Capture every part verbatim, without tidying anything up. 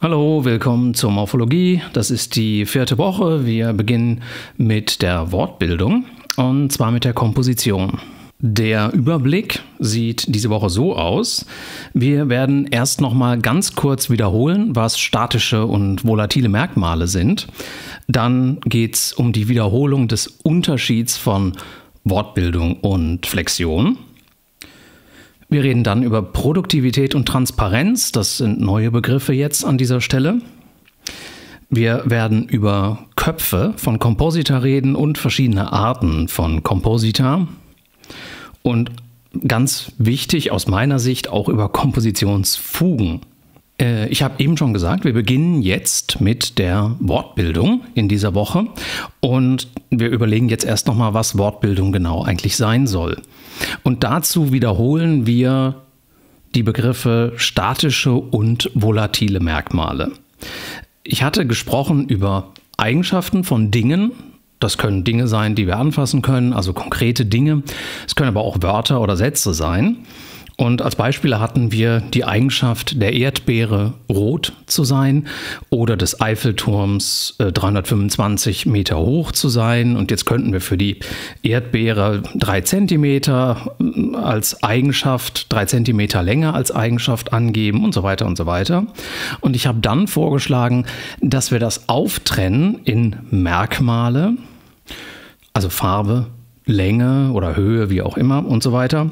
Hallo, willkommen zur Morphologie. Das ist die vierte Woche. Wir beginnen mit der Wortbildung und zwar mit der Komposition. Der Überblick sieht diese Woche so aus. Wir werden erst nochmal ganz kurz wiederholen, was statische und volatile Merkmale sind. Dann geht es um die Wiederholung des Unterschieds von Wortbildung und Flexion. Wir reden dann über Produktivität und Transparenz. Das sind neue Begriffe jetzt an dieser Stelle. Wir werden über Köpfe von Komposita reden und verschiedene Arten von Komposita. Und ganz wichtig aus meiner Sicht auch über Kompositionsfugen. Äh, ich habe eben schon gesagt, wir beginnen jetzt mit der Wortbildung in dieser Woche. Und wir überlegen jetzt erst nochmal, was Wortbildung genau eigentlich sein soll. Und dazu wiederholen wir die Begriffe statische und volatile Merkmale. Ich hatte gesprochen über Eigenschaften von Dingen. Das können Dinge sein, die wir anfassen können, also konkrete Dinge. Es können aber auch Wörter oder Sätze sein. Und als Beispiele hatten wir die Eigenschaft der Erdbeere, rot zu sein oder des Eiffelturms äh, dreihundertfünfundzwanzig Meter hoch zu sein. Und jetzt könnten wir für die Erdbeere drei Zentimeter als Eigenschaft, drei Zentimeter länger als Eigenschaft angeben und so weiter und so weiter. Und ich habe dann vorgeschlagen, dass wir das auftrennen in Merkmale, also Farbe, Länge oder Höhe, wie auch immer und so weiter.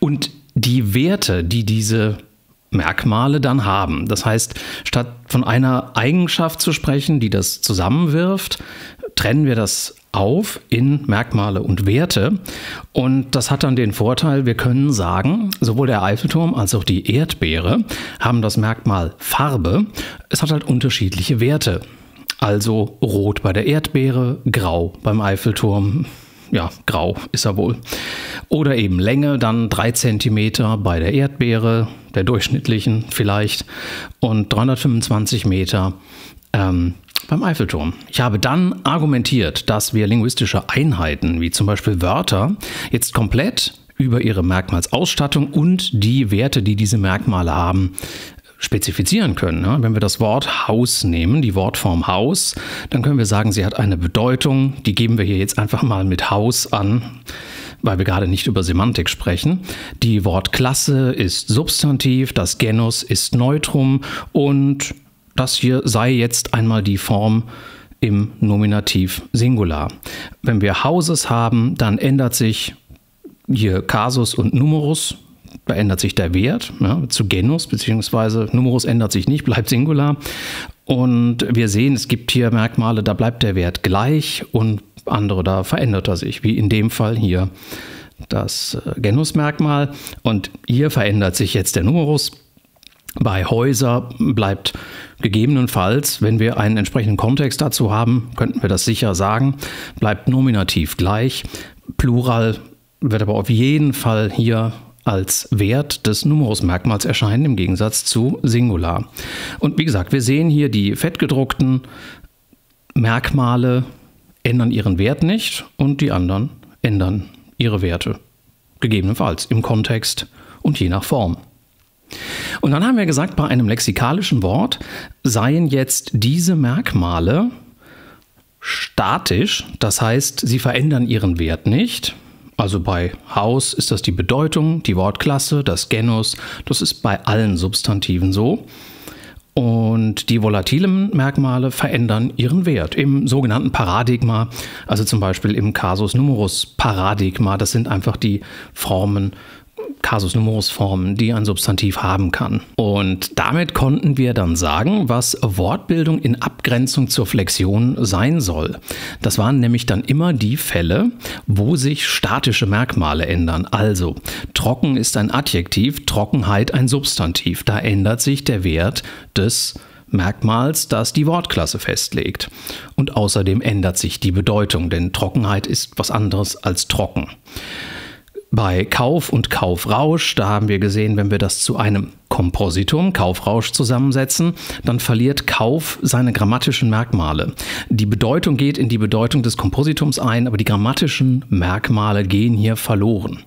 Und die Werte, die diese Merkmale dann haben. Das heißt, statt von einer Eigenschaft zu sprechen, die das zusammenwirft, trennen wir das auf in Merkmale und Werte. Und das hat dann den Vorteil, wir können sagen, sowohl der Eiffelturm als auch die Erdbeere haben das Merkmal Farbe. Es hat halt unterschiedliche Werte. Also rot bei der Erdbeere, grau beim Eiffelturm. Ja, grau ist er wohl. Oder eben Länge, dann drei Zentimeter bei der Erdbeere, der durchschnittlichen vielleicht, und dreihundertfünfundzwanzig Meter ähm, beim Eiffelturm. Ich habe dann argumentiert, dass wir linguistische Einheiten, wie zum Beispiel Wörter, jetzt komplett über ihre Merkmalsausstattung und die Werte, die diese Merkmale haben, spezifizieren können. Ja, wenn wir das Wort Haus nehmen, die Wortform Haus, dann können wir sagen, sie hat eine Bedeutung. Die geben wir hier jetzt einfach mal mit Haus an, weil wir gerade nicht über Semantik sprechen. Die Wortklasse ist Substantiv, das Genus ist Neutrum und das hier sei jetzt einmal die Form im Nominativ Singular. Wenn wir Hauses haben, dann ändert sich hier Kasus und Numerus. Da ändert sich der Wert, ja, zu Genus, beziehungsweise Numerus ändert sich nicht, bleibt Singular. Und wir sehen, es gibt hier Merkmale, da bleibt der Wert gleich und andere, da verändert er sich, wie in dem Fall hier das Genusmerkmal. Und hier verändert sich jetzt der Numerus. Bei Häuser bleibt gegebenenfalls, wenn wir einen entsprechenden Kontext dazu haben, könnten wir das sicher sagen, bleibt Nominativ gleich. Plural wird aber auf jeden Fall hier als Wert des Numerusmerkmals erscheinen, im Gegensatz zu Singular. Und wie gesagt, wir sehen hier, die fettgedruckten Merkmale ändern ihren Wert nicht und die anderen ändern ihre Werte, gegebenenfalls im Kontext und je nach Form. Und dann haben wir gesagt, bei einem lexikalischen Wort seien jetzt diese Merkmale statisch, das heißt, sie verändern ihren Wert nicht. Also bei Haus ist das die Bedeutung, die Wortklasse, das Genus. Das ist bei allen Substantiven so. Und die volatilen Merkmale verändern ihren Wert im sogenannten Paradigma, also zum Beispiel im Kasus-Numerus-Paradigma. Das sind einfach die Formen, Kasus-Numerus-Formen, die ein Substantiv haben kann. Und damit konnten wir dann sagen, was Wortbildung in Abgrenzung zur Flexion sein soll. Das waren nämlich dann immer die Fälle, wo sich statische Merkmale ändern. Also, trocken ist ein Adjektiv, Trockenheit ein Substantiv. Da ändert sich der Wert des Merkmals, das die Wortklasse festlegt. Und außerdem ändert sich die Bedeutung, denn Trockenheit ist was anderes als trocken. Bei Kauf und Kaufrausch, da haben wir gesehen, wenn wir das zu einem Kompositum, Kaufrausch, zusammensetzen, dann verliert Kauf seine grammatischen Merkmale. Die Bedeutung geht in die Bedeutung des Kompositums ein, aber die grammatischen Merkmale gehen hier verloren.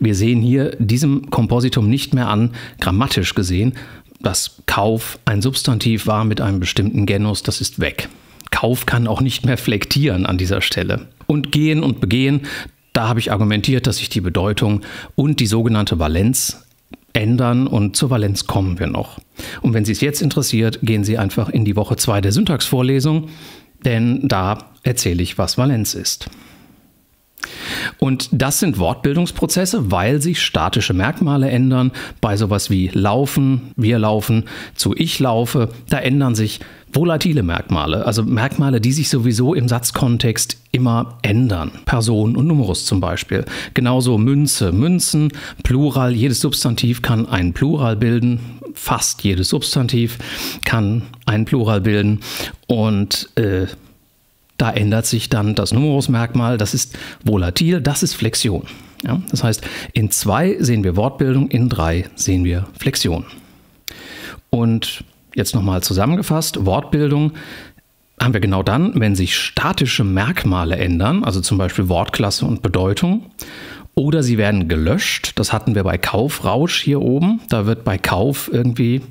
Wir sehen hier diesem Kompositum nicht mehr an, grammatisch gesehen, dass Kauf ein Substantiv war mit einem bestimmten Genus, das ist weg. Kauf kann auch nicht mehr flektieren an dieser Stelle. Und gehen und begehen, da habe ich argumentiert, dass sich die Bedeutung und die sogenannte Valenz ändern, und zur Valenz kommen wir noch. Und wenn Sie es jetzt interessiert, gehen Sie einfach in die Woche zwei der Syntaxvorlesung, denn da erzähle ich, was Valenz ist. Und das sind Wortbildungsprozesse, weil sich statische Merkmale ändern. Bei sowas wie laufen, wir laufen, zu ich laufe, da ändern sich volatile Merkmale, also Merkmale, die sich sowieso im Satzkontext immer ändern. Person und Numerus zum Beispiel. Genauso Münze, Münzen, Plural, jedes Substantiv kann ein Plural bilden. Fast jedes Substantiv kann ein Plural bilden. Und äh, da ändert sich dann das Numerusmerkmal, das ist volatil, das ist Flexion. Ja, das heißt, in zwei sehen wir Wortbildung, in drei sehen wir Flexion. Und jetzt nochmal zusammengefasst, Wortbildung haben wir genau dann, wenn sich statische Merkmale ändern, also zum Beispiel Wortklasse und Bedeutung, oder sie werden gelöscht. Das hatten wir bei Kaufrausch hier oben, da wird bei Kauf irgendwie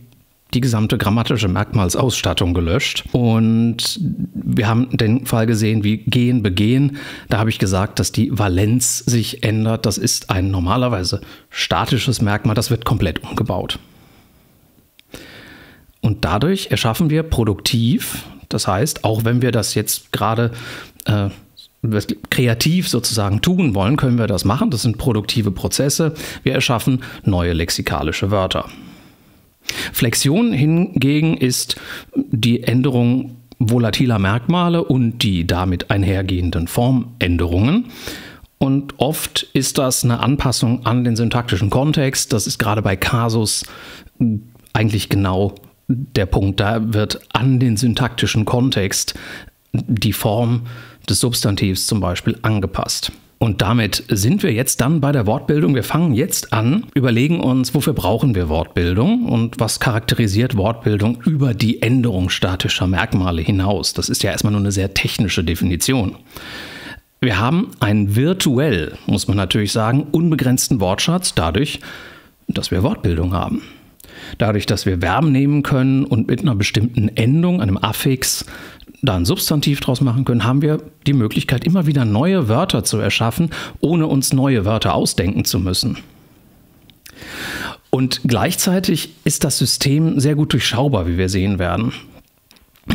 die gesamte grammatische Merkmalsausstattung gelöscht. Und wir haben den Fall gesehen, wie gehen, begehen. Da habe ich gesagt, dass die Valenz sich ändert. Das ist ein normalerweise statisches Merkmal, das wird komplett umgebaut. Und dadurch erschaffen wir produktiv, das heißt, auch wenn wir das jetzt gerade äh, kreativ sozusagen tun wollen, können wir das machen. Das sind produktive Prozesse. Wir erschaffen neue lexikalische Wörter. Flexion hingegen ist die Änderung volatiler Merkmale und die damit einhergehenden Formänderungen. Und oft ist das eine Anpassung an den syntaktischen Kontext. Das ist gerade bei Kasus eigentlich genau der Punkt. Da wird an den syntaktischen Kontext die Form des Substantivs zum Beispiel angepasst. Und damit sind wir jetzt dann bei der Wortbildung. Wir fangen jetzt an, überlegen uns, wofür brauchen wir Wortbildung und was charakterisiert Wortbildung über die Änderung statischer Merkmale hinaus. Das ist ja erstmal nur eine sehr technische Definition. Wir haben einen virtuell, muss man natürlich sagen, unbegrenzten Wortschatz dadurch, dass wir Wortbildung haben. Dadurch, dass wir Verben nehmen können und mit einer bestimmten Endung, einem Affix, da ein Substantiv draus machen können, haben wir die Möglichkeit, immer wieder neue Wörter zu erschaffen, ohne uns neue Wörter ausdenken zu müssen. Und gleichzeitig ist das System sehr gut durchschaubar, wie wir sehen werden.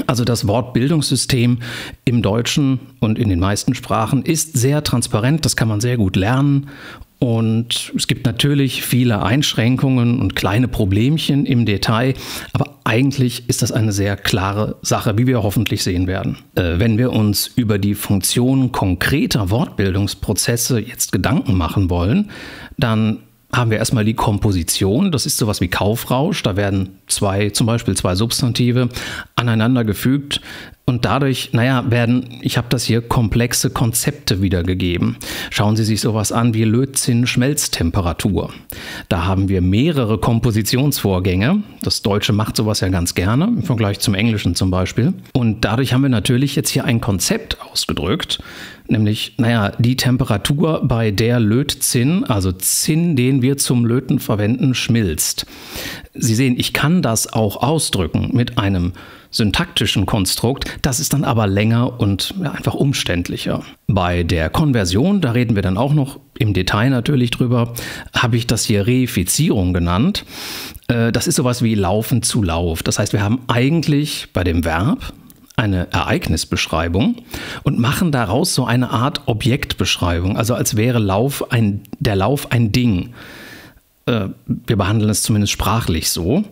Also das Wortbildungssystem im Deutschen und in den meisten Sprachen ist sehr transparent, das kann man sehr gut lernen. Und es gibt natürlich viele Einschränkungen und kleine Problemchen im Detail, aber eigentlich ist das eine sehr klare Sache, wie wir hoffentlich sehen werden. Äh, wenn wir uns über die Funktion konkreter Wortbildungsprozesse jetzt Gedanken machen wollen, dann haben wir erstmal die Komposition, das ist sowas wie Kaufrausch, da werden zwei, zum Beispiel zwei Substantive aneinander gefügt und dadurch, naja, werden, ich habe das hier, komplexe Konzepte wiedergegeben. Schauen Sie sich sowas an wie Lötzinn-Schmelztemperatur. Da haben wir mehrere Kompositionsvorgänge, das Deutsche macht sowas ja ganz gerne, im Vergleich zum Englischen zum Beispiel. Und dadurch haben wir natürlich jetzt hier ein Konzept ausgedrückt, nämlich, naja, die Temperatur, bei der Lötzinn, also Zinn, den wir zum Löten verwenden, schmilzt. Sie sehen, ich kann das auch ausdrücken mit einem syntaktischen Konstrukt, das ist dann aber länger und ja, einfach umständlicher. Bei der Konversion, da reden wir dann auch noch im Detail natürlich drüber, habe ich das hier Reifizierung genannt. Das ist sowas wie Laufen zu Lauf. Das heißt, wir haben eigentlich bei dem Verb eine Ereignisbeschreibung und machen daraus so eine Art Objektbeschreibung, also als wäre Lauf ein, der Lauf ein Ding. Äh, wir behandeln es zumindest sprachlich so.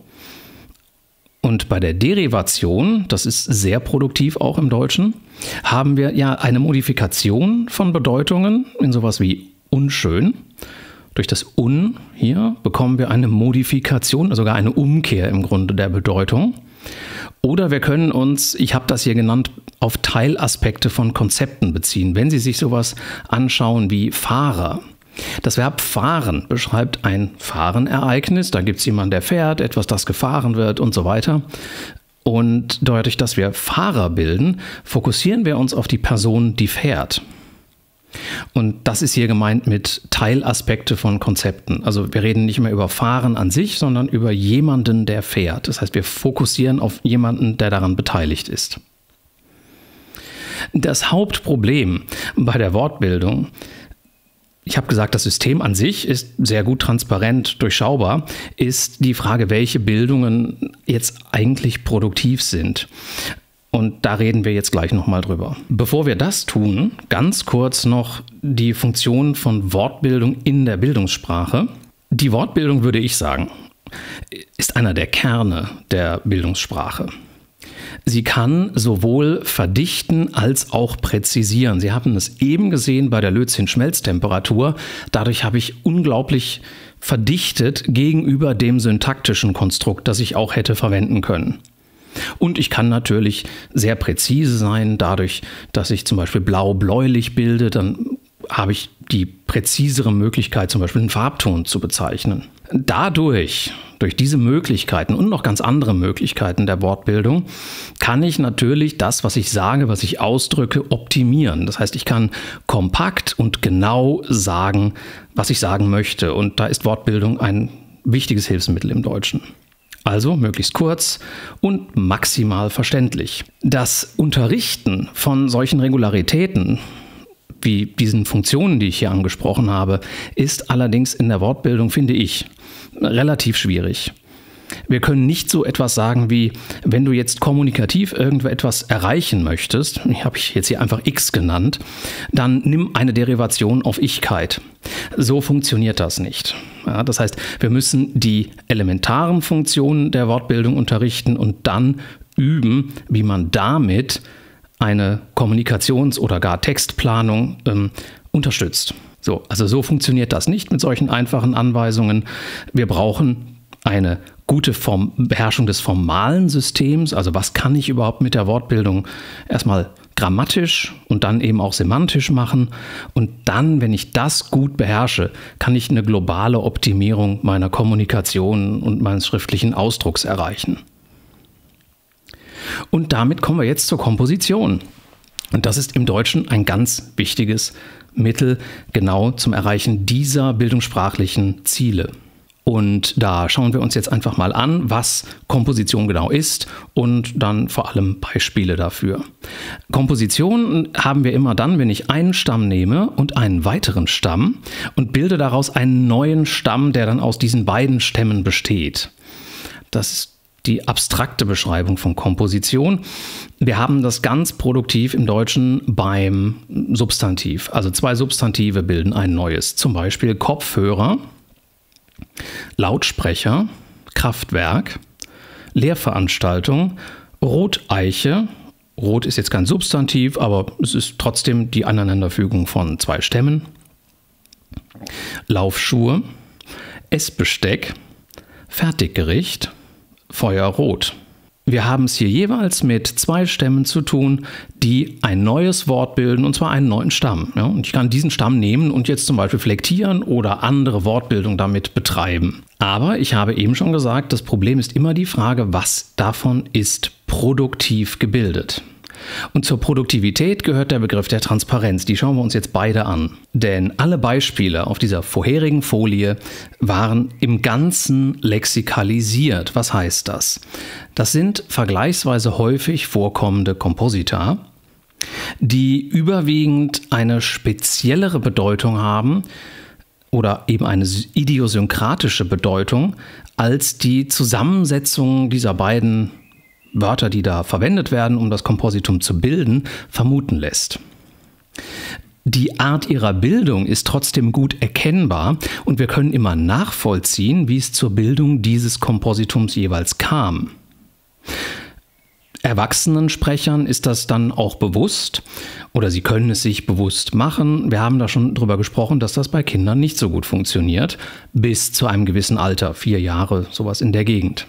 Und bei der Derivation, das ist sehr produktiv auch im Deutschen, haben wir ja eine Modifikation von Bedeutungen in sowas wie unschön. Durch das un hier bekommen wir eine Modifikation, sogar eine Umkehr im Grunde der Bedeutung. Oder wir können uns, ich habe das hier genannt, auf Teilaspekte von Konzepten beziehen. Wenn Sie sich sowas anschauen wie Fahrer. Das Verb fahren beschreibt ein Fahrenereignis. Da gibt es jemanden, der fährt, etwas, das gefahren wird und so weiter. Und dadurch, dass wir Fahrer bilden, fokussieren wir uns auf die Person, die fährt. Und das ist hier gemeint mit Teilaspekte von Konzepten. Also wir reden nicht mehr über Fahren an sich, sondern über jemanden, der fährt. Das heißt, wir fokussieren auf jemanden, der daran beteiligt ist. Das Hauptproblem bei der Wortbildung, ich habe gesagt, das System an sich ist sehr gut transparent, durchschaubar, ist die Frage, welche Bildungen jetzt eigentlich produktiv sind. Und da reden wir jetzt gleich nochmal drüber. Bevor wir das tun, ganz kurz noch die Funktion von Wortbildung in der Bildungssprache. Die Wortbildung, würde ich sagen, ist einer der Kerne der Bildungssprache. Sie kann sowohl verdichten als auch präzisieren. Sie haben es eben gesehen bei der Lözin-Schmelztemperatur. Dadurch habe ich unglaublich verdichtet gegenüber dem syntaktischen Konstrukt, das ich auch hätte verwenden können. Und ich kann natürlich sehr präzise sein, dadurch, dass ich zum Beispiel blau-bläulich bilde, dann habe ich die präzisere Möglichkeit, zum Beispiel einen Farbton zu bezeichnen. Dadurch, durch diese Möglichkeiten und noch ganz andere Möglichkeiten der Wortbildung, kann ich natürlich das, was ich sage, was ich ausdrücke, optimieren. Das heißt, ich kann kompakt und genau sagen, was ich sagen möchte. Und da ist Wortbildung ein wichtiges Hilfsmittel im Deutschen. Also möglichst kurz und maximal verständlich. Das Unterrichten von solchen Regularitäten, wie diesen Funktionen, die ich hier angesprochen habe, ist allerdings in der Wortbildung, finde ich, relativ schwierig. Wir können nicht so etwas sagen wie, wenn du jetzt kommunikativ irgendetwas erreichen möchtest, ich habe ich jetzt hier einfach X genannt, dann nimm eine Derivation auf Ichkeit. So funktioniert das nicht. Ja, das heißt, wir müssen die elementaren Funktionen der Wortbildung unterrichten und dann üben, wie man damit eine Kommunikations- oder gar Textplanung ähm, unterstützt. So, also so funktioniert das nicht mit solchen einfachen Anweisungen. Wir brauchen eine gute Form, Beherrschung des formalen Systems, also was kann ich überhaupt mit der Wortbildung erstmal grammatisch und dann eben auch semantisch machen. Und dann, wenn ich das gut beherrsche, kann ich eine globale Optimierung meiner Kommunikation und meines schriftlichen Ausdrucks erreichen. Und damit kommen wir jetzt zur Komposition. Und das ist im Deutschen ein ganz wichtiges Mittel, genau zum Erreichen dieser bildungssprachlichen Ziele. Und da schauen wir uns jetzt einfach mal an, was Komposition genau ist und dann vor allem Beispiele dafür. Komposition haben wir immer dann, wenn ich einen Stamm nehme und einen weiteren Stamm und bilde daraus einen neuen Stamm, der dann aus diesen beiden Stämmen besteht. Das ist die abstrakte Beschreibung von Komposition. Wir haben das ganz produktiv im Deutschen beim Substantiv. Also zwei Substantive bilden ein neues, zum Beispiel Kopfhörer, Lautsprecher, Kraftwerk, Lehrveranstaltung, Roteiche. Rot ist jetzt kein Substantiv, aber es ist trotzdem die Aneinanderfügung von zwei Stämmen. Laufschuhe, Essbesteck, Fertiggericht, Feuerrot. Wir haben es hier jeweils mit zwei Stämmen zu tun, die ein neues Wort bilden, und zwar einen neuen Stamm. Ja, und ich kann diesen Stamm nehmen und jetzt zum Beispiel flektieren oder andere Wortbildung damit betreiben. Aber ich habe eben schon gesagt, das Problem ist immer die Frage, was davon ist produktiv gebildet. Und zur Produktivität gehört der Begriff der Transparenz. Die schauen wir uns jetzt beide an. Denn alle Beispiele auf dieser vorherigen Folie waren im Ganzen lexikalisiert. Was heißt das? Das sind vergleichsweise häufig vorkommende Komposita, die überwiegend eine speziellere Bedeutung haben oder eben eine idiosynkratische Bedeutung als die Zusammensetzung dieser beiden Wörter, die da verwendet werden, um das Kompositum zu bilden, vermuten lässt. Die Art ihrer Bildung ist trotzdem gut erkennbar und wir können immer nachvollziehen, wie es zur Bildung dieses Kompositums jeweils kam. Erwachsenensprechern ist das dann auch bewusst oder sie können es sich bewusst machen. Wir haben da schon drüber gesprochen, dass das bei Kindern nicht so gut funktioniert, bis zu einem gewissen Alter, vier Jahre, sowas in der Gegend.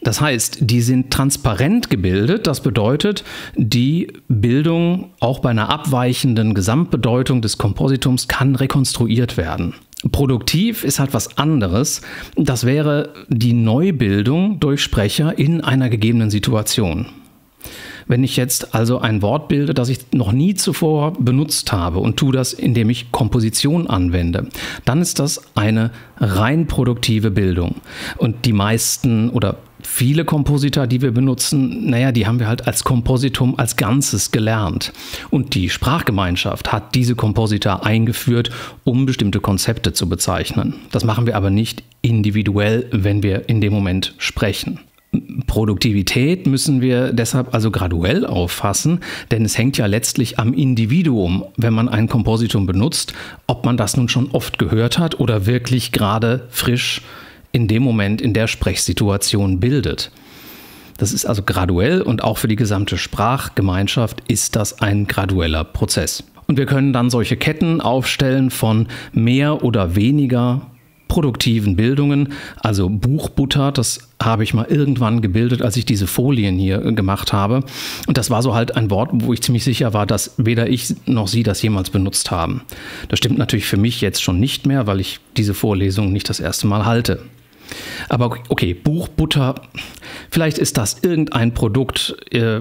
Das heißt, die sind transparent gebildet. Das bedeutet, die Bildung auch bei einer abweichenden Gesamtbedeutung des Kompositums kann rekonstruiert werden. Produktiv ist halt was anderes. Das wäre die Neubildung durch Sprecher in einer gegebenen Situation. Wenn ich jetzt also ein Wort bilde, das ich noch nie zuvor benutzt habe und tue das, indem ich Komposition anwende, dann ist das eine rein produktive Bildung. Und die meisten oder viele Komposita, die wir benutzen, naja, die haben wir halt als Kompositum als Ganzes gelernt. Und die Sprachgemeinschaft hat diese Komposita eingeführt, um bestimmte Konzepte zu bezeichnen. Das machen wir aber nicht individuell, wenn wir in dem Moment sprechen. Produktivität müssen wir deshalb also graduell auffassen, denn es hängt ja letztlich am Individuum, wenn man ein Kompositum benutzt, ob man das nun schon oft gehört hat oder wirklich gerade frisch in dem Moment in der Sprechsituation bildet. Das ist also graduell und auch für die gesamte Sprachgemeinschaft ist das ein gradueller Prozess. Und wir können dann solche Ketten aufstellen von mehr oder weniger produktiven Bildungen, also Buchbutter, das habe ich mal irgendwann gebildet, als ich diese Folien hier gemacht habe. Und das war so halt ein Wort, wo ich ziemlich sicher war, dass weder ich noch Sie das jemals benutzt haben. Das stimmt natürlich für mich jetzt schon nicht mehr, weil ich diese Vorlesung nicht das erste Mal halte. Aber okay, Buchbutter, vielleicht ist das irgendein Produkt,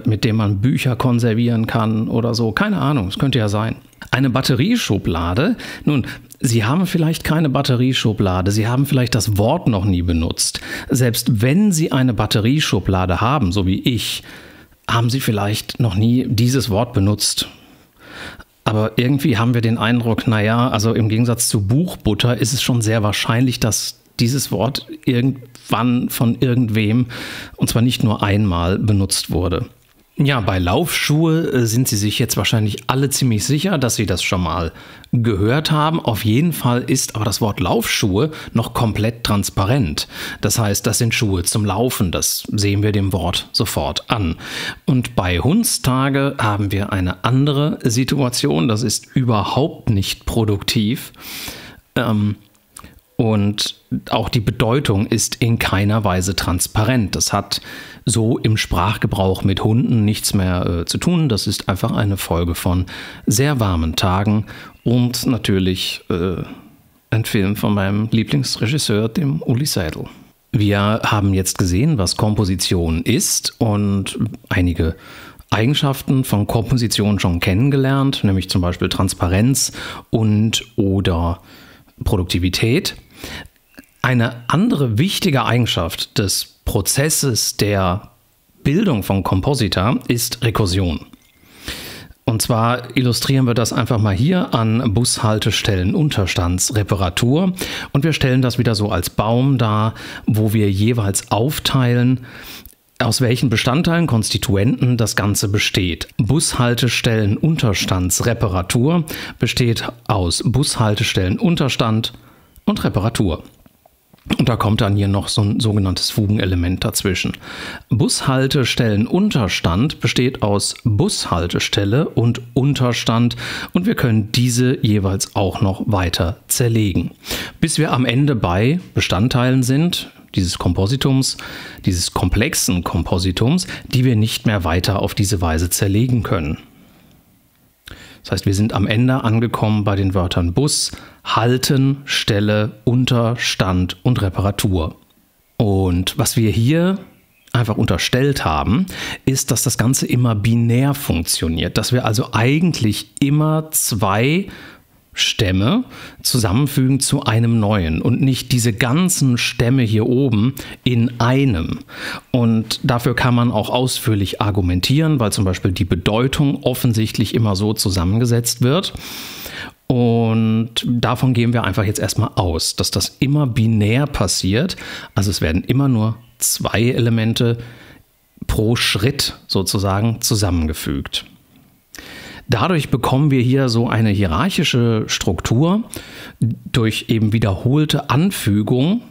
mit dem man Bücher konservieren kann oder so. Keine Ahnung, es könnte ja sein. Eine Batterieschublade. Nun, Sie haben vielleicht keine Batterieschublade, Sie haben vielleicht das Wort noch nie benutzt. Selbst wenn Sie eine Batterieschublade haben, so wie ich, haben Sie vielleicht noch nie dieses Wort benutzt. Aber irgendwie haben wir den Eindruck, naja, also im Gegensatz zu Buchbutter ist es schon sehr wahrscheinlich, dass dieses Wort irgendwann von irgendwem, und zwar nicht nur einmal, benutzt wurde. Ja, bei Laufschuhe sind Sie sich jetzt wahrscheinlich alle ziemlich sicher, dass Sie das schon mal gehört haben. Auf jeden Fall ist aber das Wort Laufschuhe noch komplett transparent. Das heißt, das sind Schuhe zum Laufen. Das sehen wir dem Wort sofort an. Und bei Hundstage haben wir eine andere Situation. Das ist überhaupt nicht produktiv. Ähm... Und auch die Bedeutung ist in keiner Weise transparent. Das hat so im Sprachgebrauch mit Hunden nichts mehr äh, zu tun. Das ist einfach eine Folge von sehr warmen Tagen und natürlich äh, ein Film von meinem Lieblingsregisseur, dem Uli Seidel. Wir haben jetzt gesehen, was Komposition ist und einige Eigenschaften von Komposition schon kennengelernt, nämlich zum Beispiel Transparenz und oder Produktivität. Eine andere wichtige Eigenschaft des Prozesses der Bildung von Komposita ist Rekursion. Und zwar illustrieren wir das einfach mal hier an Bushaltestellen Unterstandsreparatur und wir stellen das wieder so als Baum dar, wo wir jeweils aufteilen, aus welchen Bestandteilen, Konstituenten das Ganze besteht. Bushaltestellen Unterstandsreparatur besteht aus Bushaltestellen Unterstand und Reparatur. Und da kommt dann hier noch so ein sogenanntes Fugenelement dazwischen. Bushaltestellen Unterstand besteht aus Bushaltestelle und Unterstand und wir können diese jeweils auch noch weiter zerlegen, bis wir am Ende bei Bestandteilen sind dieses Kompositums, dieses komplexen Kompositums, die wir nicht mehr weiter auf diese Weise zerlegen können. Das heißt, wir sind am Ende angekommen bei den Wörtern Bus, Halten, Stelle, Unterstand und Reparatur. Und was wir hier einfach unterstellt haben, ist, dass das Ganze immer binär funktioniert, dass wir also eigentlich immer zwei Stämme zusammenfügen zu einem neuen und nicht diese ganzen Stämme hier oben in einem. Und dafür kann man auch ausführlich argumentieren, weil zum Beispiel die Bedeutung offensichtlich immer so zusammengesetzt wird. Und davon gehen wir einfach jetzt erstmal aus, dass das immer binär passiert. Also es werden immer nur zwei Elemente pro Schritt sozusagen zusammengefügt. Dadurch bekommen wir hier so eine hierarchische Struktur durch eben wiederholte Anfügung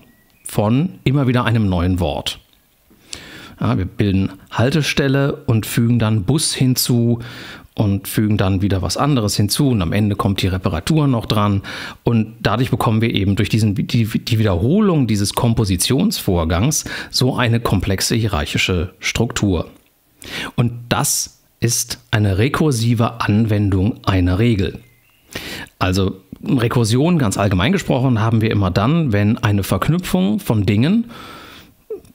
von immer wieder einem neuen Wort. Ja, wir bilden Haltestelle und fügen dann Bus hinzu und fügen dann wieder was anderes hinzu und am Ende kommt die Reparatur noch dran und dadurch bekommen wir eben durch diesen, die, die Wiederholung dieses Kompositionsvorgangs so eine komplexe hierarchische Struktur. Und das ist eine rekursive Anwendung einer Regel. Also Rekursion, ganz allgemein gesprochen, haben wir immer dann, wenn eine Verknüpfung von Dingen,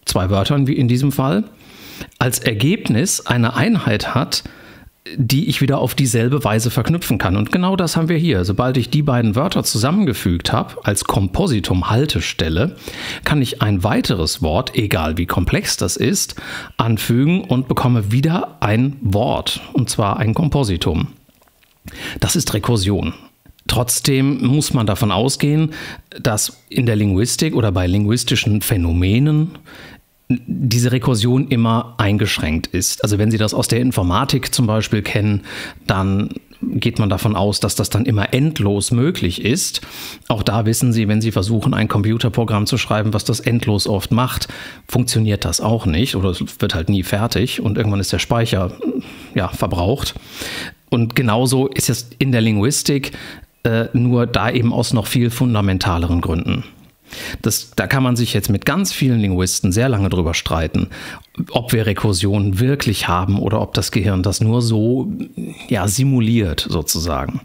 zwei Wörtern wie in diesem Fall, als Ergebnis eine Einheit hat, die ich wieder auf dieselbe Weise verknüpfen kann. Und genau das haben wir hier. Sobald ich die beiden Wörter zusammengefügt habe, als Kompositum-Haltestelle, kann ich ein weiteres Wort, egal wie komplex das ist, anfügen und bekomme wieder ein Wort, und zwar ein Kompositum. Das ist Rekursion. Trotzdem muss man davon ausgehen, dass in der Linguistik oder bei linguistischen Phänomenen diese Rekursion immer eingeschränkt ist. Also wenn Sie das aus der Informatik zum Beispiel kennen, dann geht man davon aus, dass das dann immer endlos möglich ist. Auch da wissen Sie, wenn Sie versuchen, ein Computerprogramm zu schreiben, was das endlos oft macht, funktioniert das auch nicht oder es wird halt nie fertig und irgendwann ist der Speicher ja, verbraucht. Und genauso ist es in der Linguistik, äh, nur da eben aus noch viel fundamentaleren Gründen. Das, da kann man sich jetzt mit ganz vielen Linguisten sehr lange drüber streiten, ob wir Rekursion wirklich haben oder ob das Gehirn das nur so ja, simuliert sozusagen.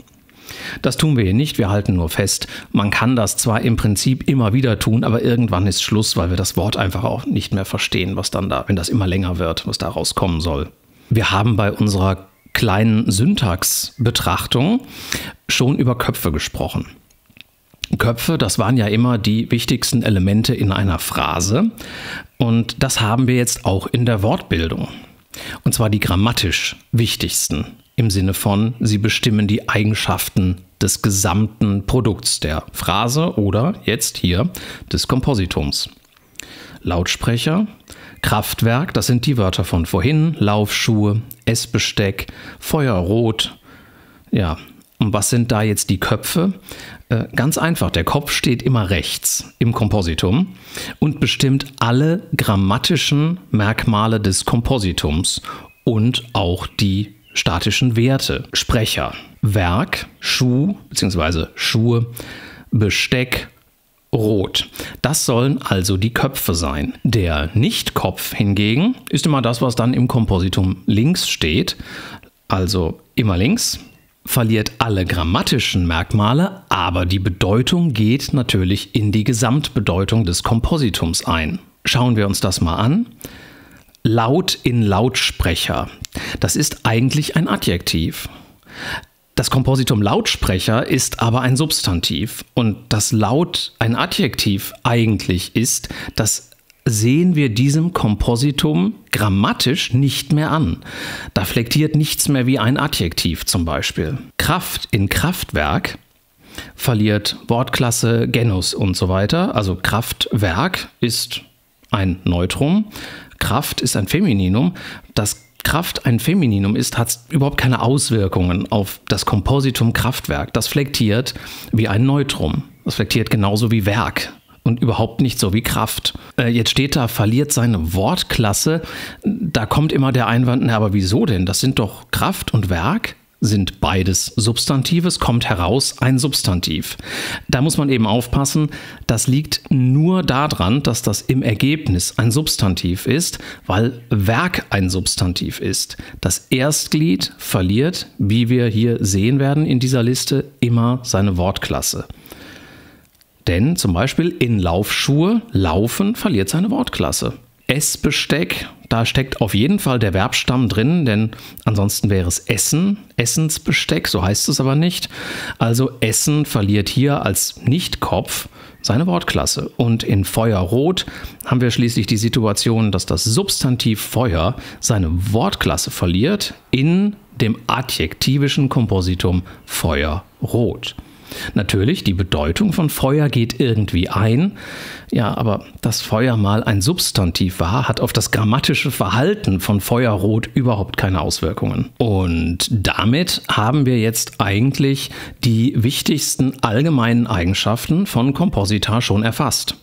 Das tun wir hier nicht, wir halten nur fest, man kann das zwar im Prinzip immer wieder tun, aber irgendwann ist Schluss, weil wir das Wort einfach auch nicht mehr verstehen, was dann da, wenn das immer länger wird, was da rauskommen soll. Wir haben bei unserer kleinen Syntaxbetrachtung schon über Köpfe gesprochen. Köpfe, das waren ja immer die wichtigsten Elemente in einer Phrase und das haben wir jetzt auch in der Wortbildung. Und zwar die grammatisch wichtigsten im Sinne von, sie bestimmen die Eigenschaften des gesamten Produkts der Phrase oder jetzt hier des Kompositums. Lautsprecher, Kraftwerk, das sind die Wörter von vorhin, Laufschuhe, Essbesteck, Feuerrot, ja. Und was sind da jetzt die Köpfe? Ganz einfach, der Kopf steht immer rechts im Kompositum und bestimmt alle grammatischen Merkmale des Kompositums und auch die statischen Werte. Sprecher, Werk, Schuh bzw. Schuhe, Besteck, Rot. Das sollen also die Köpfe sein. Der Nichtkopf hingegen ist immer das, was dann im Kompositum links steht, also immer links. Verliert alle grammatischen Merkmale, aber die Bedeutung geht natürlich in die Gesamtbedeutung des Kompositums ein. Schauen wir uns das mal an. Laut in Lautsprecher. Das ist eigentlich ein Adjektiv. Das Kompositum Lautsprecher ist aber ein Substantiv. Und dass Laut ein Adjektiv eigentlich ist, das sehen wir diesem Kompositum grammatisch nicht mehr an. Da flektiert nichts mehr wie ein Adjektiv zum Beispiel. Kraft in Kraftwerk verliert Wortklasse, Genus und so weiter. Also Kraftwerk ist ein Neutrum, Kraft ist ein Femininum. Das Kraft ein Femininum ist, hat überhaupt keine Auswirkungen auf das Kompositum Kraftwerk. Das flektiert wie ein Neutrum. Das flektiert genauso wie Werk. Und überhaupt nicht so wie Kraft. Äh, jetzt steht da, verliert seine Wortklasse. Da kommt immer der Einwand, na, aber wieso denn? Das sind doch Kraft und Werk, sind beides Substantives, kommt heraus ein Substantiv. Da muss man eben aufpassen, das liegt nur daran, dass das im Ergebnis ein Substantiv ist, weil Werk ein Substantiv ist. Das Erstglied verliert, wie wir hier sehen werden in dieser Liste, immer seine Wortklasse. Denn zum Beispiel in Laufschuhe, laufen, verliert seine Wortklasse. Essbesteck, da steckt auf jeden Fall der Verbstamm drin, denn ansonsten wäre es Essen, Essensbesteck, so heißt es aber nicht. Also Essen verliert hier als Nichtkopf seine Wortklasse. Und in Feuerrot haben wir schließlich die Situation, dass das Substantiv Feuer seine Wortklasse verliert in dem adjektivischen Kompositum Feuerrot. Natürlich, die Bedeutung von Feuer geht irgendwie ein. Ja, aber dass Feuer mal ein Substantiv war, hat auf das grammatische Verhalten von Feuerrot überhaupt keine Auswirkungen. Und damit haben wir jetzt eigentlich die wichtigsten allgemeinen Eigenschaften von Komposita schon erfasst.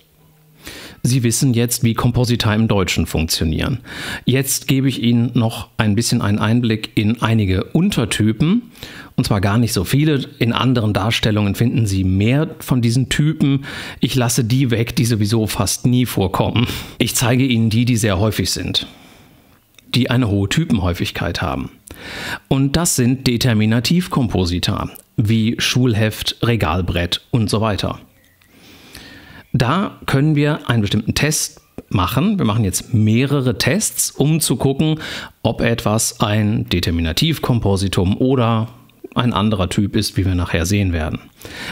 Sie wissen jetzt, wie Komposita im Deutschen funktionieren. Jetzt gebe ich Ihnen noch ein bisschen einen Einblick in einige Untertypen. Und zwar gar nicht so viele. In anderen Darstellungen finden Sie mehr von diesen Typen. Ich lasse die weg, die sowieso fast nie vorkommen. Ich zeige Ihnen die, die sehr häufig sind, die eine hohe Typenhäufigkeit haben. Und das sind Determinativkomposita, wie Schulheft, Regalbrett und so weiter. Da können wir einen bestimmten Test machen. Wir machen jetzt mehrere Tests, um zu gucken, ob etwas ein Determinativkompositum oder ein anderer Typ ist, wie wir nachher sehen werden.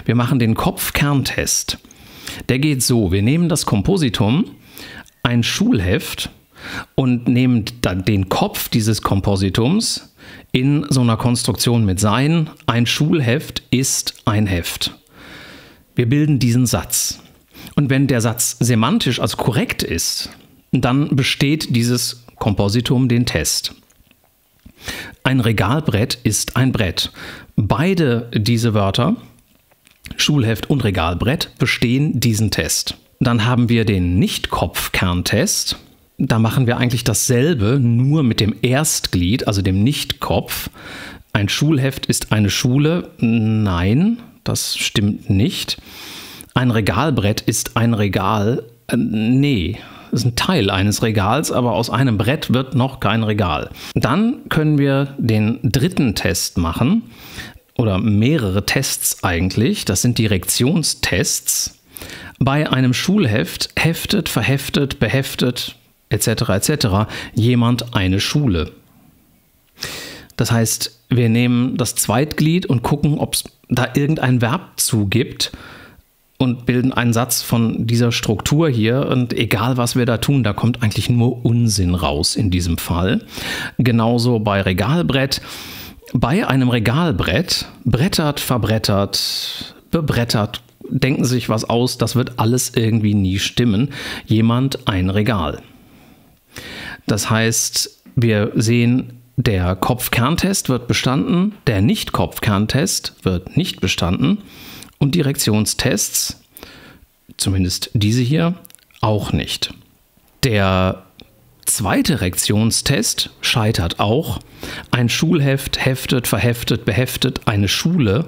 Wir machen den Kopfkerntest. Der geht so: Wir nehmen das Kompositum, ein Schulheft, und nehmen dann den Kopf dieses Kompositums in so einer Konstruktion mit sein. Ein Schulheft ist ein Heft. Wir bilden diesen Satz. Und wenn der Satz semantisch als korrekt ist, dann besteht dieses Kompositum den Test. Ein Regalbrett ist ein Brett. Beide diese Wörter, Schulheft und Regalbrett, bestehen diesen Test. Dann haben wir den Nicht-Kopf-Kerntest. Da machen wir eigentlich dasselbe, nur mit dem Erstglied, also dem Nicht-Kopf. Ein Schulheft ist eine Schule. Nein, das stimmt nicht. Ein Regalbrett ist ein Regal. Nee, das ist ein Teil eines Regals, aber aus einem Brett wird noch kein Regal. Dann können wir den dritten Test machen, oder mehrere Tests eigentlich. Das sind die Rektionstests. Bei einem Schulheft heftet, verheftet, beheftet, et cetera et cetera jemand eine Schule. Das heißt, wir nehmen das Zweitglied und gucken, ob es da irgendein Verb zugibt, und bilden einen Satz von dieser Struktur hier, und egal was wir da tun, da kommt eigentlich nur Unsinn raus in diesem Fall. Genauso bei Regalbrett. Bei einem Regalbrett brettert, verbrettert, bebrettert, denken sich was aus, das wird alles irgendwie nie stimmen. Jemand ein Regal. Das heißt, wir sehen, der Kopfkerntest wird bestanden, der Nicht-Kopfkerntest wird nicht bestanden. Und Direktionstests, zumindest diese hier, auch nicht. Der zweite Rektionstest scheitert auch. Ein Schulheft heftet, verheftet, beheftet eine Schule.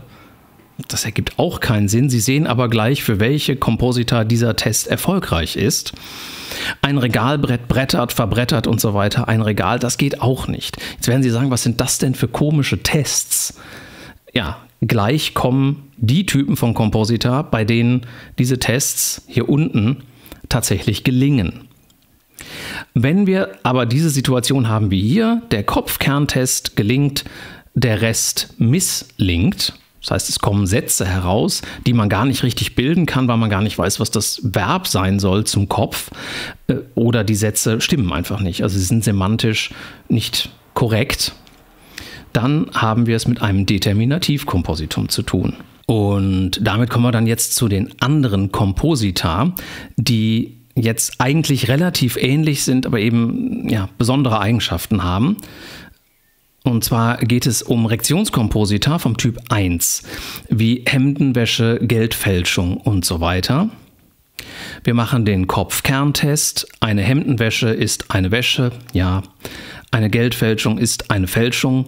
Das ergibt auch keinen Sinn. Sie sehen aber gleich, für welche Komposita dieser Test erfolgreich ist. Ein Regalbrett brettert, verbrettert und so weiter. Ein Regal, das geht auch nicht. Jetzt werden Sie sagen, was sind das denn für komische Tests? Ja, gleich kommen die Typen von Komposita, bei denen diese Tests hier unten tatsächlich gelingen. Wenn wir aber diese Situation haben wie hier, der Kopfkerntest gelingt, der Rest misslingt. Das heißt, es kommen Sätze heraus, die man gar nicht richtig bilden kann, weil man gar nicht weiß, was das Verb sein soll zum Kopf. Oder die Sätze stimmen einfach nicht. Also sie sind semantisch nicht korrekt. Dann haben wir es mit einem Determinativkompositum zu tun. Und damit kommen wir dann jetzt zu den anderen Komposita, die jetzt eigentlich relativ ähnlich sind, aber eben ja, besondere Eigenschaften haben. Und zwar geht es um Rektionskomposita vom Typ eins, wie Hemdenwäsche, Geldfälschung und so weiter. Wir machen den Kopfkerntest. Eine Hemdenwäsche ist eine Wäsche, ja. Eine Geldfälschung ist eine Fälschung.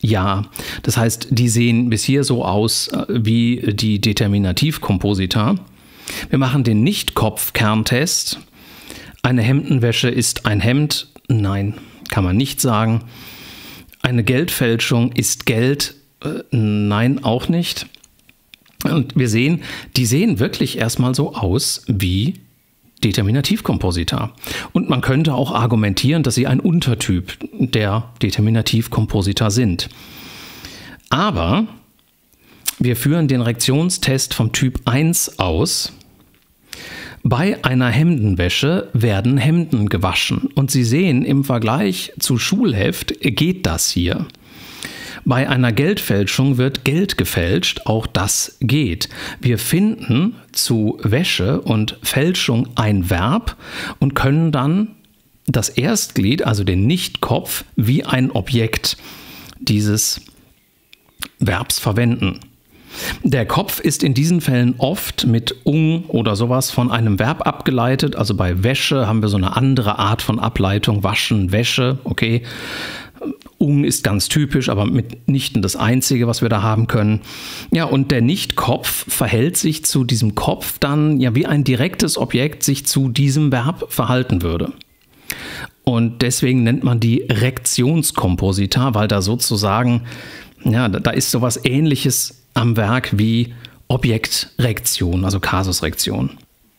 Ja, das heißt, die sehen bis hier so aus wie die Determinativkomposita. Wir machen den Nicht-Kopf-Kerntest. Eine Hemdenwäsche ist ein Hemd. Nein, kann man nicht sagen. Eine Geldfälschung ist Geld. Nein, auch nicht. Und wir sehen, die sehen wirklich erstmal so aus wie Determinativkomposita. Und man könnte auch argumentieren, dass sie ein Untertyp der Determinativkomposita sind. Aber wir führen den Rektionstest vom Typ eins aus. Bei einer Hemdenwäsche werden Hemden gewaschen. Und Sie sehen, im Vergleich zu Schulheft geht das hier. Bei einer Geldfälschung wird Geld gefälscht, auch das geht. Wir finden zu Wäsche und Fälschung ein Verb und können dann das Erstglied, also den Nichtkopf, wie ein Objekt dieses Verbs verwenden. Der Kopf ist in diesen Fällen oft mit ung oder sowas von einem Verb abgeleitet. Also bei Wäsche haben wir so eine andere Art von Ableitung, waschen, Wäsche, okay. Ung ist ganz typisch, aber mitnichten das Einzige, was wir da haben können. Ja, und der Nicht-Kopf verhält sich zu diesem Kopf dann, ja, wie ein direktes Objekt sich zu diesem Verb verhalten würde. Und deswegen nennt man die Rektionskomposita, weil da sozusagen, ja, da ist sowas Ähnliches am Werk wie Objektrektion, also Kasusrektion.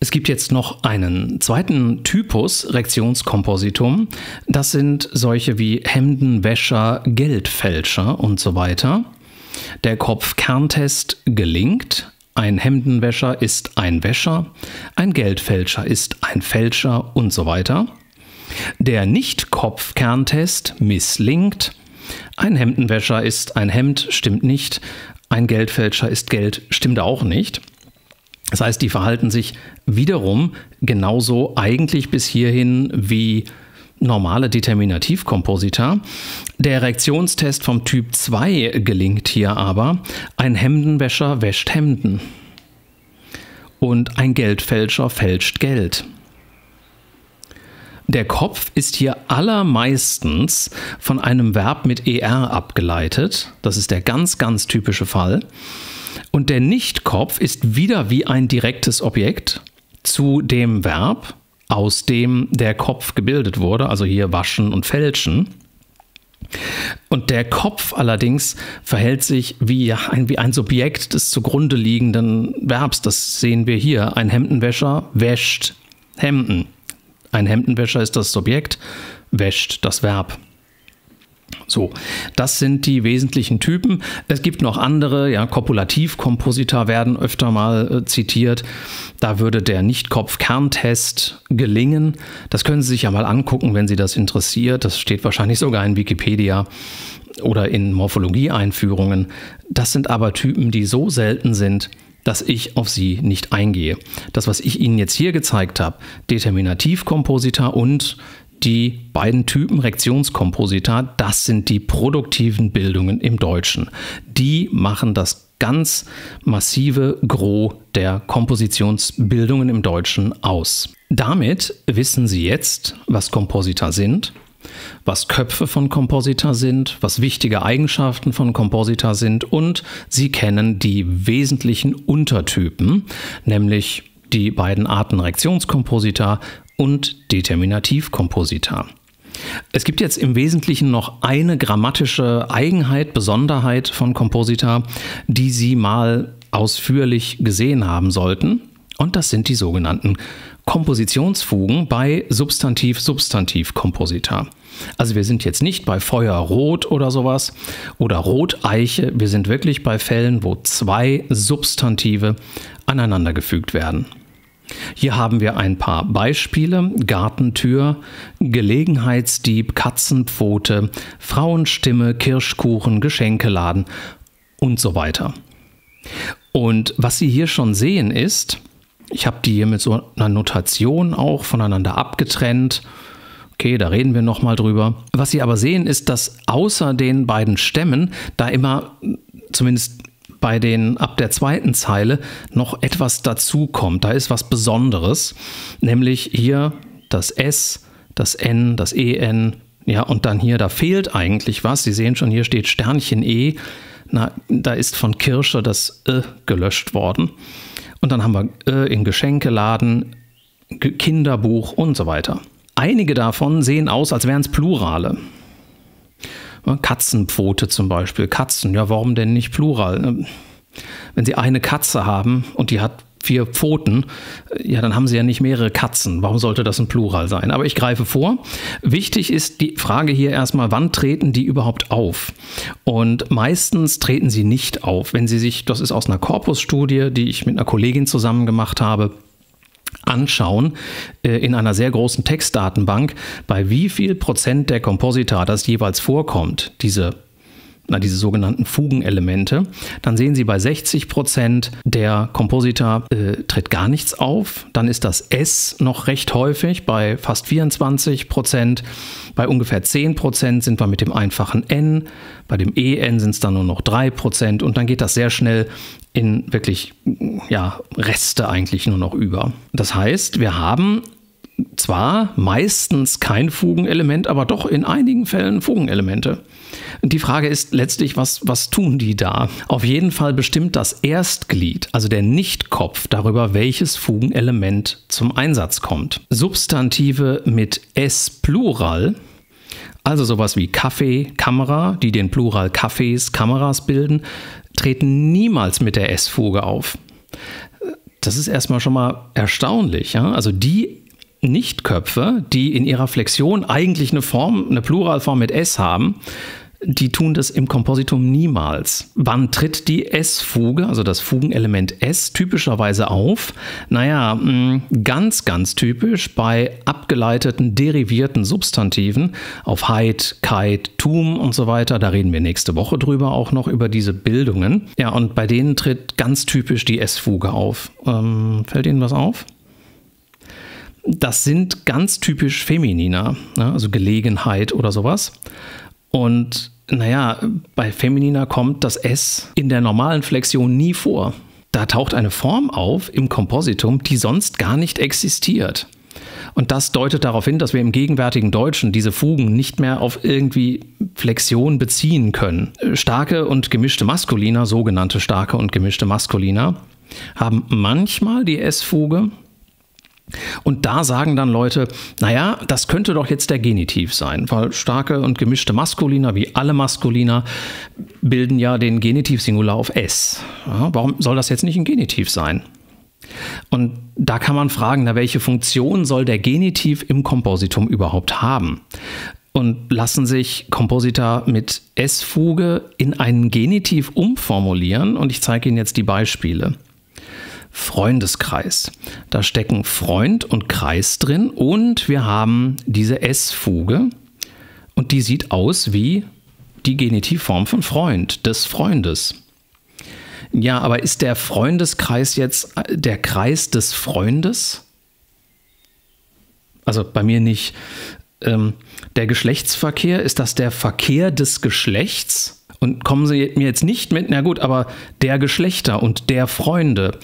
Es gibt jetzt noch einen zweiten Typus Rektionskompositum. Das sind solche wie Hemdenwäscher, Geldfälscher und so weiter. Der Kopfkerntest gelingt. Ein Hemdenwäscher ist ein Wäscher, ein Geldfälscher ist ein Fälscher und so weiter. Der Nicht-Kopfkerntest misslingt. Ein Hemdenwäscher ist ein Hemd, stimmt nicht. Ein Geldfälscher ist Geld, stimmt auch nicht. Das heißt, die verhalten sich wiederum genauso eigentlich bis hierhin wie normale Determinativkomposita. Der Rektionstest vom Typ zwei gelingt hier aber. Ein Hemdenwäscher wäscht Hemden und ein Geldfälscher fälscht Geld. Der Kopf ist hier allermeistens von einem Verb mit er abgeleitet. Das ist der ganz, ganz typische Fall. Und der Nicht-Kopf ist wieder wie ein direktes Objekt zu dem Verb, aus dem der Kopf gebildet wurde, also hier waschen und fälschen. Und der Kopf allerdings verhält sich wie ein, wie ein Subjekt des zugrunde liegenden Verbs. Das sehen wir hier. Ein Hemdenwäscher wäscht Hemden. Ein Hemdenwäscher ist das Subjekt, wäscht das Verb. So, das sind die wesentlichen Typen. Es gibt noch andere, ja, Kopulativkomposita werden öfter mal äh, zitiert. Da würde der Nicht-Kopf-Kerntest gelingen. Das können Sie sich ja mal angucken, wenn Sie das interessiert. Das steht wahrscheinlich sogar in Wikipedia oder in Morphologie-Einführungen. Das sind aber Typen, die so selten sind, dass ich auf sie nicht eingehe. Das, was ich Ihnen jetzt hier gezeigt habe, Determinativkomposita und die beiden Typen Rektionskomposita, das sind die produktiven Bildungen im Deutschen. Die machen das ganz massive Gros der Kompositionsbildungen im Deutschen aus. Damit wissen Sie jetzt, was Komposita sind, was Köpfe von Komposita sind, was wichtige Eigenschaften von Komposita sind und Sie kennen die wesentlichen Untertypen, nämlich die beiden Arten Rektionskomposita und Determinativkomposita. Es gibt jetzt im Wesentlichen noch eine grammatische Eigenheit, Besonderheit von Komposita, die Sie mal ausführlich gesehen haben sollten. Und das sind die sogenannten Kompositionsfugen bei Substantiv-Substantiv-Komposita. Also wir sind jetzt nicht bei Feuerrot oder sowas oder Roteiche. Wir sind wirklich bei Fällen, wo zwei Substantive aneinandergefügt werden. Hier haben wir ein paar Beispiele: Gartentür, Gelegenheitsdieb, Katzenpfote, Frauenstimme, Kirschkuchen, Geschenkeladen und so weiter. Und was Sie hier schon sehen ist, ich habe die hier mit so einer Notation auch voneinander abgetrennt. Okay, da reden wir nochmal drüber. Was Sie aber sehen ist, dass außer den beiden Stämmen da immer, zumindest bei den ab der zweiten Zeile, noch etwas dazu kommt. Da ist was Besonderes, nämlich hier das S, das N, das E N, ja, und dann hier, da fehlt eigentlich was. Sie sehen schon, hier steht Sternchen E. Na, da ist von Kirsche das E gelöscht worden. Und dann haben wir äh, in Geschenkeladen, Kinderbuch und so weiter. Einige davon sehen aus, als wären es Plurale. Katzenpfote zum Beispiel. Katzen, ja, warum denn nicht Plural? Wenn Sie eine Katze haben und die hat vier Pfoten, ja, dann haben Sie ja nicht mehrere Katzen. Warum sollte das ein Plural sein? Aber ich greife vor. Wichtig ist die Frage hier erstmal, wann treten die überhaupt auf? Und meistens treten sie nicht auf. Wenn Sie sich, das ist aus einer Korpusstudie, die ich mit einer Kollegin zusammen gemacht habe, anschauen, in einer sehr großen Textdatenbank, bei wie viel Prozent der Komposita das jeweils vorkommt, diese Na, diese sogenannten Fugenelemente, dann sehen Sie, bei sechzig Prozent der Komposita äh, tritt gar nichts auf. Dann ist das S noch recht häufig, bei fast vierundzwanzig Prozent. Bei ungefähr zehn Prozent sind wir mit dem einfachen N. Bei dem E N sind es dann nur noch drei Prozent. Und dann geht das sehr schnell in wirklich, ja, Reste eigentlich nur noch über. Das heißt, wir haben zwar meistens kein Fugenelement, aber doch in einigen Fällen Fugenelemente. Die Frage ist letztlich, was, was tun die da? Auf jeden Fall bestimmt das Erstglied, also der Nichtkopf, darüber, welches Fugenelement zum Einsatz kommt. Substantive mit S Plural, also sowas wie Kaffee, Kamera, die den Plural Kaffees, Kameras bilden, treten niemals mit der S-Fuge auf. Das ist erstmal schon mal erstaunlich. Ja? Also die Nichtköpfe, die in ihrer Flexion eigentlich eine Form, eine Pluralform mit S haben, die tun das im Kompositum niemals. Wann tritt die S-Fuge, also das Fugenelement S, typischerweise auf? Naja, ganz, ganz typisch bei abgeleiteten, derivierten Substantiven auf Heit, Keit, Tum und so weiter. Da reden wir nächste Woche drüber auch noch, über diese Bildungen. Ja, und bei denen tritt ganz typisch die S-Fuge auf. Ähm, fällt Ihnen was auf? Das sind ganz typisch Feminina, also Gelegenheit oder sowas. Und naja, bei Feminina kommt das S in der normalen Flexion nie vor. Da taucht eine Form auf im Kompositum, die sonst gar nicht existiert. Und das deutet darauf hin, dass wir im gegenwärtigen Deutschen diese Fugen nicht mehr auf irgendwie Flexion beziehen können. Starke und gemischte Maskulina, sogenannte starke und gemischte Maskulina, haben manchmal die S-Fuge. Und da sagen dann Leute, naja, das könnte doch jetzt der Genitiv sein, weil starke und gemischte Maskulina, wie alle Maskulina, bilden ja den Genitivsingular auf S. Ja, warum soll das jetzt nicht ein Genitiv sein? Und da kann man fragen, na, welche Funktion soll der Genitiv im Kompositum überhaupt haben? Und lassen sich Komposita mit S-Fuge in einen Genitiv umformulieren, und ich zeige Ihnen jetzt die Beispiele. Freundeskreis. Da stecken Freund und Kreis drin und wir haben diese S-Fuge und die sieht aus wie die Genitivform von Freund, des Freundes. Ja, aber ist der Freundeskreis jetzt der Kreis des Freundes? Also bei mir nicht. Ähm, der Geschlechtsverkehr, ist das der Verkehr des Geschlechts? Und kommen Sie mir jetzt nicht mit, na gut, aber der Geschlechter und der Freunde.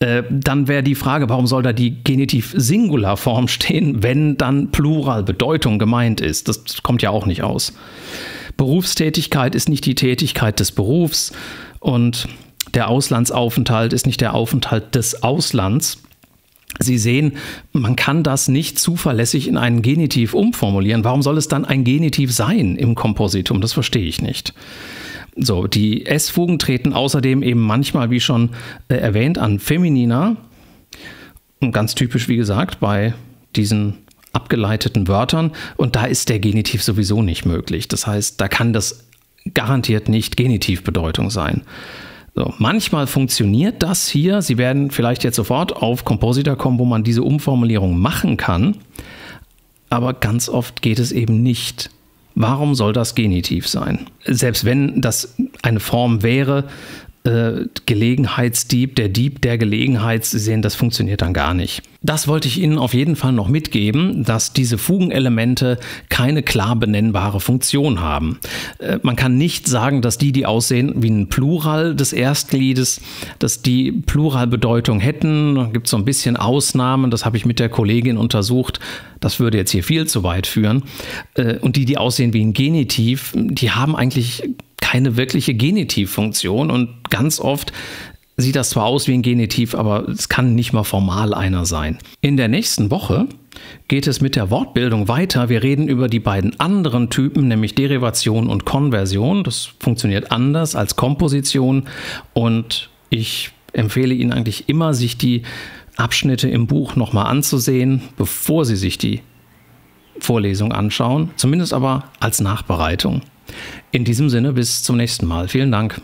Äh, dann wäre die Frage, warum soll da die Genitiv-Singular-Form stehen, wenn dann Plural-Bedeutung gemeint ist? Das kommt ja auch nicht aus. Berufstätigkeit ist nicht die Tätigkeit des Berufs und der Auslandsaufenthalt ist nicht der Aufenthalt des Auslands. Sie sehen, man kann das nicht zuverlässig in einen Genitiv umformulieren. Warum soll es dann ein Genitiv sein im Kompositum? Das verstehe ich nicht. So, die S-Fugen treten außerdem eben manchmal, wie schon äh, erwähnt, an Feminina. Und ganz typisch, wie gesagt, bei diesen abgeleiteten Wörtern. Und da ist der Genitiv sowieso nicht möglich. Das heißt, da kann das garantiert nicht Genitivbedeutung sein. So, manchmal funktioniert das hier. Sie werden vielleicht jetzt sofort auf Komposita kommen, wo man diese Umformulierung machen kann. Aber ganz oft geht es eben nicht. Warum soll das Genitiv sein? Selbst wenn das eine Form wäre, äh, Gelegenheitsdieb, der Dieb der Gelegenheit, Sie sehen, das funktioniert dann gar nicht. Das wollte ich Ihnen auf jeden Fall noch mitgeben, dass diese Fugenelemente keine klar benennbare Funktion haben. Äh, man kann nicht sagen, dass die, die aussehen wie ein Plural des Erstliedes, dass die Pluralbedeutung hätten. Da gibt es so ein bisschen Ausnahmen, das habe ich mit der Kollegin untersucht. Das würde jetzt hier viel zu weit führen. Äh, und die, die aussehen wie ein Genitiv, die haben eigentlich keine wirkliche Genitivfunktion und ganz oft sieht das zwar aus wie ein Genitiv, aber es kann nicht mal formal einer sein. In der nächsten Woche geht es mit der Wortbildung weiter. Wir reden über die beiden anderen Typen, nämlich Derivation und Konversion. Das funktioniert anders als Komposition und ich empfehle Ihnen eigentlich immer, sich die Abschnitte im Buch nochmal anzusehen, bevor Sie sich die Vorlesung anschauen, zumindest aber als Nachbereitung. In diesem Sinne bis zum nächsten Mal. Vielen Dank.